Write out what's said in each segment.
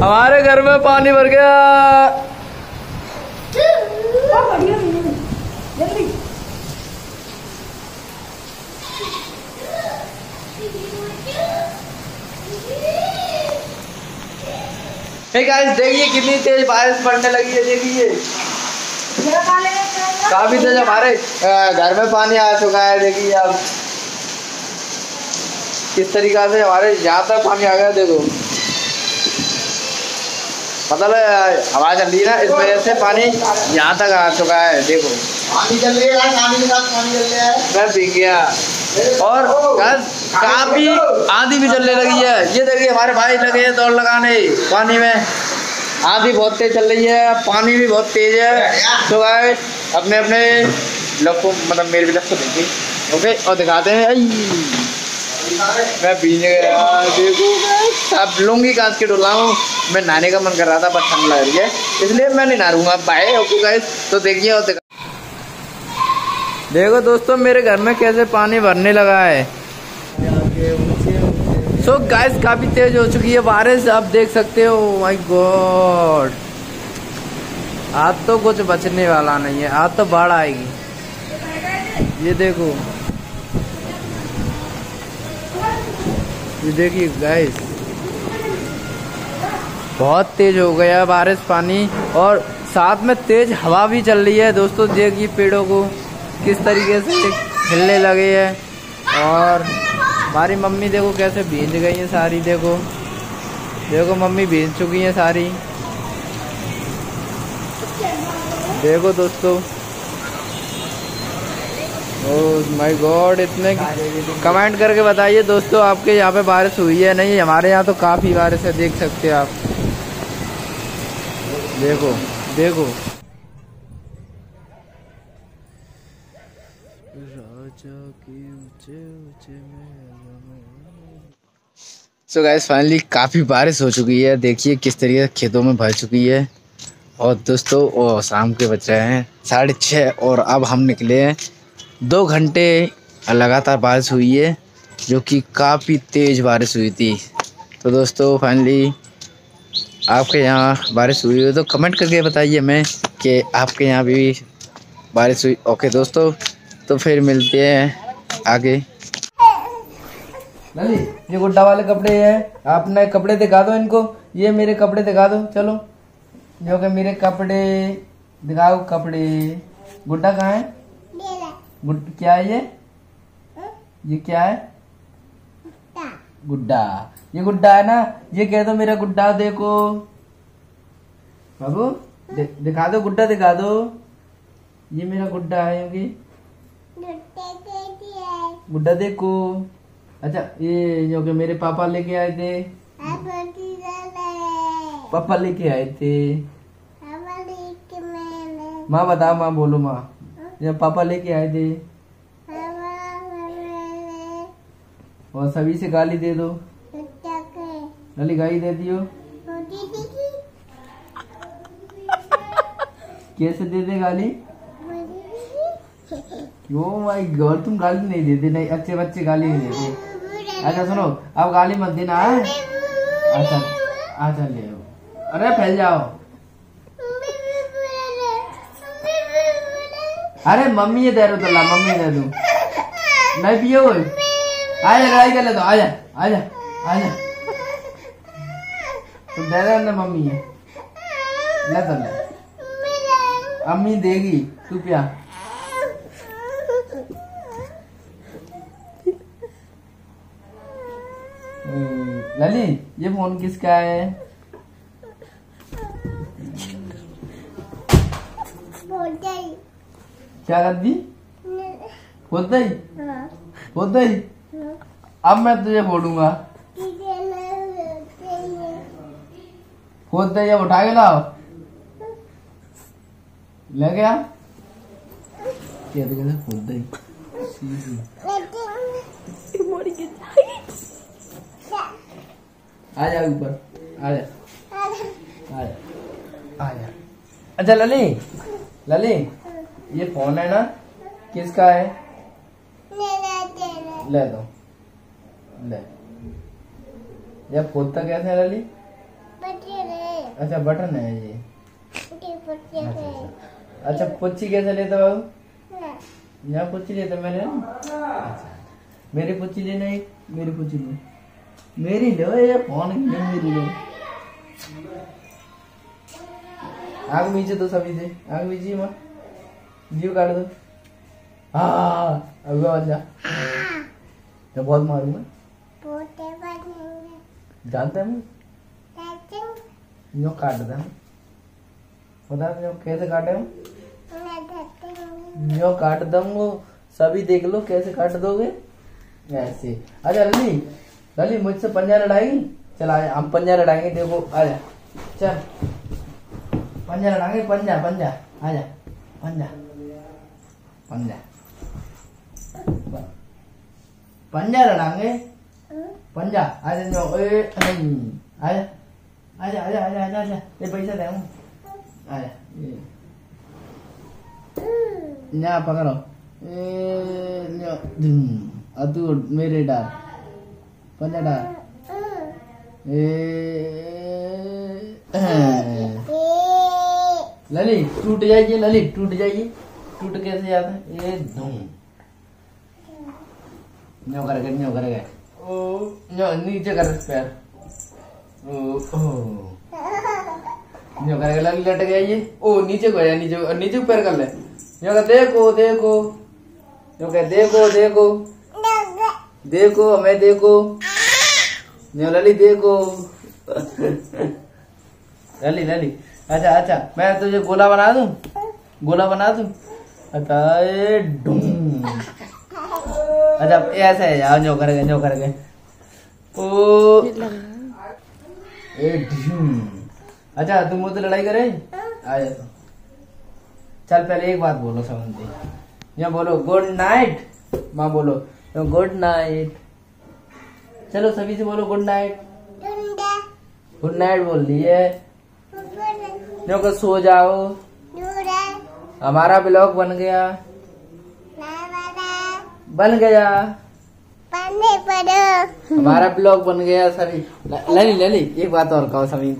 हमारे घर में पानी भर गया। हे गाइस देखिए कितनी तेज बारिश पड़ने लगी है, देखिए काफी तेज हमारे घर में पानी आ चुका है। देखिए आप किस तरीका से हमारे यहाँ तक पानी आ गया, देखो मतलब हवा चल रही है ना, इस वजह से पानी यहाँ तक आ चुका है। देखो पानी चल रहा है, पानी के साथ पानी चल रहा है, मैं भीग गया। और काफी आंधी भी चलने लगी है, ये देखिए हमारे भाई लगे हैं दौड़ लगाने पानी में। आंधी बहुत तेज चल रही है, पानी भी बहुत तेज है। तो गाइस अपने अपने लग को मतलब मेरे भी लग को देखिए ओके, और दिखाते हैं। मैं भीग गया, देखो अब लूंगी कांच के डोला हूँ, मैं नहाने का मन कर रहा था पर ठंड लग रही है इसलिए मैं नहीं नहा लूँगा भाई। ओके गाइस तो देखिए और देखो दोस्तों मेरे घर में कैसे पानी भरने लगा है। सो गाइस काफी तेज हो चुकी है बारिश, आप देख सकते हो। माय गॉड आज तो कुछ बचने वाला नहीं है, आज तो बाढ़ आएगी। ये देखो, ये देखिए गाइस बहुत तेज हो गया बारिश पानी, और साथ में तेज हवा भी चल रही है। दोस्तों देखिए पेड़ों को किस तरीके से हिलने लगे हैं, और हमारी मम्मी देखो कैसे भींज गई है सारी। देखो देखो मम्मी भींज चुकी है सारी। देखो दोस्तों ओह माय गॉड, इतने कमेंट करके बताइए दोस्तों आपके यहाँ पे बारिश हुई है नहीं। हमारे यहाँ तो काफ़ी बारिश है, देख सकते हो आप। देखो देखो सो गाइस फाइनली काफ़ी बारिश हो चुकी है, देखिए किस तरीके से खेतों में भर चुकी है। और दोस्तों और शाम के बज रहे हैं 6:30, और अब हम निकले हैं। 2 घंटे लगातार बारिश हुई है, जो कि काफ़ी तेज़ बारिश हुई थी। तो दोस्तों फाइनली आपके यहाँ बारिश हुई है तो कमेंट करके बताइए हमें कि आपके यहाँ भी बारिश हुई। ओके दोस्तों तो फिर मिलते हैं आगे। लली ये गुड्डा वाले कपड़े हैं, आपने कपड़े दिखा दो इनको। ये मेरे कपड़े दिखा दो, चलो जो कि मेरे कपड़े दिखाओ। कपड़े गुड्डा कहाँ है मेरा? क्या है ये हा? ये क्या है गुड्डा? ये गुड्डा है ना, ये कह दो मेरा गुड्डा। देखो बाबू दिखा दो गुड्डा दिखा दो, ये मेरा गुड्डा है योगी। गुड्डा देखो, अच्छा ये जो कि मेरे पापा लेके आए थे, पापा लेके आए थे। माँ बताओ, माँ बोलो माँ, जब पापा लेके आए थे। और सभी से गाली दे दो, गाली गाली दे दियो। कैसे दे दे गाली? ओ माय गॉड तुम गाली नहीं देते, नहीं अच्छे बच्चे गाली नहीं देते। अच्छा सुनो अब गाली मत देना। अच्छा अच्छा ले, अरे फैल जाओ। अरे मम्मी ये दे रो तो ला, मम्मी दे दो नहीं पियो। आजा लड़ाई कर ले तो, आजा आजा आजा तो दे रहा ना मम्मी है ले तो ले, अम्मी देगी तू पिया। लली ये फोन किसका है? क्या कर दी? होता ही होता ही, अब मैं तुझे फोड़ूंगा। होता ही अब उठा के लाओ, ले गया क्या कहते होता ही। आजा ऊपर आजा आजा आजा। अच्छा लली लली ये फोन है ना किसका है? ले दो ले। ये फोन तो कैसे है लली? अच्छा बटन है ये। अच्छा पोछी कैसे लेते बाबू? यहाँ पोछी लेते मैंने। अच्छा मेरी पोछी लेना है, मेरी पोछी लो, मेरी लो, ये फोन की मेरी लो। आग मीजे तो सभी दे, आग मीजिए माँ, जीव काट दो। हाँ अब आवाज़ तो बहुत मारूंगा, जानते हैं यो काट दे, पता है कैसे काटे हम? यो काट दूंगा, सभी देख लो कैसे काट दोगे ऐसे। अच्छा लली, लली मुझसे पंजा लड़ाएगी? चल आजा हम पंजा लड़ाएंगे, देखो आजा, चल पंजा लड़ाएंगे, पंजा पंजा, आजा पंजा पंजा पंजा लड़ाएंगे, पंजा आजा, जो आजा आजा आजा आजा आजा आजा, ये पैसा दे हूँ, आजा यहाँ पकड़ो, अतु मेरे डाल पंजा डाल, लली टूट जाइए, लली टूट जाइए, टूट कैसे जाता है? ये धूम न्यो कर गए, न्यो कर गए, ओ न्यो नीचे कर पैर, यो कर लगी लट गया ये, ओ नीचे गया, नीचे नीचे पैर कर ले, यो कर देखो देखो, यो कर देखो देखो देखो हमें देखो, यो लली देखो लली लली। अच्छा अच्छा मैं तुझे गोला बना दूं, गोला बना दूं, अच्छा डूम, अच्छा ऐसा है यार, जो कर गए, जो कर गए, ओ अच्छा तुम मुझसे लड़ाई करे? आजा तो चल, पहले एक बात बोलो समझते, यहाँ बोलो गुड नाइट, माँ बोलो गुड नाइट, चलो सभी से बोलो गुड नाइट, गुड नाइट बोल दिए, जो सो जाओ। हमारा ब्लॉग बन गया, बन गया, हमारा ब्लॉग बन गया सभी। लली लली एक बात और कहो सभी।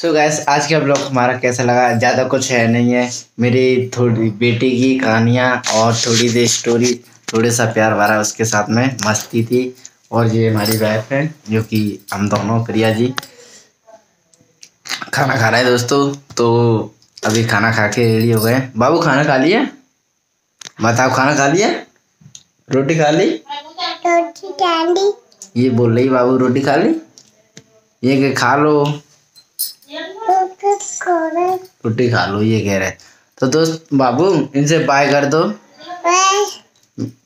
सो गाइस आज का ब्लॉग हमारा कैसा लगा? ज़्यादा कुछ है नहीं है, मेरी थोड़ी बेटी की कहानियाँ और थोड़ी सी स्टोरी, थोड़ा सा प्यार भरा उसके साथ में मस्ती थी। और ये हमारी वाइफ है जो कि हम दोनों, प्रिया जी खाना खा रहा है दोस्तों, तो अभी खाना खा के रेडी हो गए। बाबू खाना खा लिया? बताओ खाना खा लिया? रोटी खा ली? रोटी खा ली ये बोल रही बाबू, रोटी खा ली ये के खा लो, रोटी खा लो ये कह रहे। तो दोस्त बाबू इनसे बाय कर दो,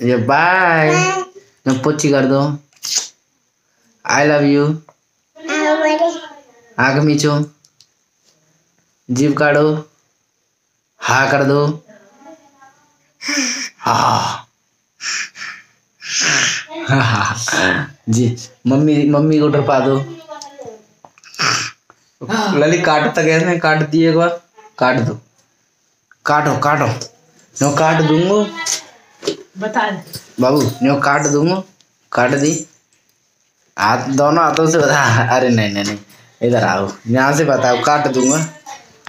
ये बाय, पोची कर दो, आई लव यू, आँख मीचो, जीभ काटो, हा कर दो, हा जी, मम्मी मम्मी को डरपा दो, लली काटता कैसे? काट दिए एक बार, काट दो, काटो काटो, नो काट दूंगो, बता बाबू, नो काट दूंगो, काट दी, हाथ दोनों हाथों से बता, अरे नहीं नहीं नहीं इधर आओ, यहाँ से बताओ, काट दूंगा,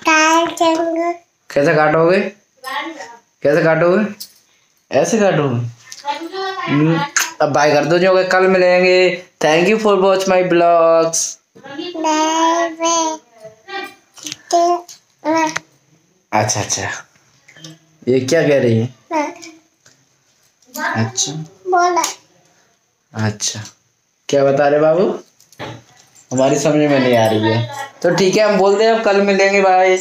कैसे काटोगे? कैसे काटोगे? ऐसे काटोगे। अब बाय कर दो, जो कल मिलेंगे। Thank you for watch my blogs. अच्छा, ये क्या कह रही है? अच्छा बोला, अच्छा क्या बता रहे बाबू? हमारी समझ में नहीं आ रही है, तो ठीक है हम बोलते हैं अब कल मिलेंगे, बाय।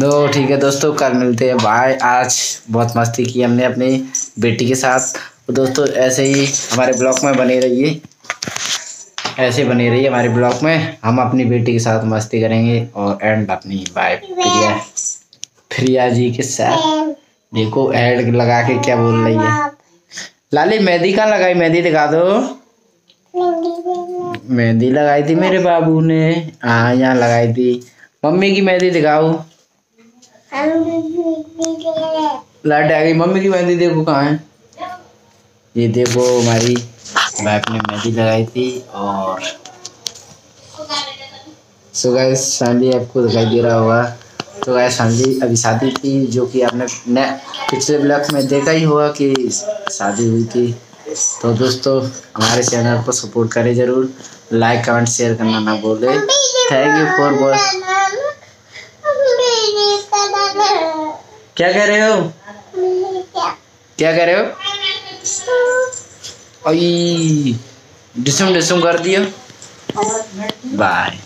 तो ठीक है दोस्तों कल मिलते हैं, बाय। आज बहुत मस्ती की हमने अपनी बेटी के साथ। दोस्तों ऐसे ही हमारे ब्लॉग में बने रहिए, ऐसे बने रहिए हमारे ब्लॉग में, हम अपनी बेटी के साथ मस्ती करेंगे। और एंड अपनी वाइफ प्रिया जी के साथ, देखो एड लगा के क्या बोल रही है। लाली मेहंदी कहाँ लगाई? मेहंदी दिखा दो, मेहंदी लगाई थी मेरे बाबू ने, हाँ यहाँ लगाई थी। मम्मी की मेहंदी दिखाओ, लाइट आ गई, मम्मी की मेहंदी देखो कहाँ है, ये देखो हमारी वाइफ ने मेहंदी लगाई थी। और सो गाइस फैमिली आपको दिखाई दे रहा होगा। तो गाइस फैमिली अभी शादी थी, जो कि आपने पिछले ब्लॉग में देखा ही होगा कि शादी हुई थी। तो दोस्तों हमारे चैनल को सपोर्ट करें ज़रूर, लाइक कमेंट शेयर करना ना भूलें। Thank you for watching. क्या कर रहे हो? क्या कर रहे हो? डिसम कर दिया। बाय।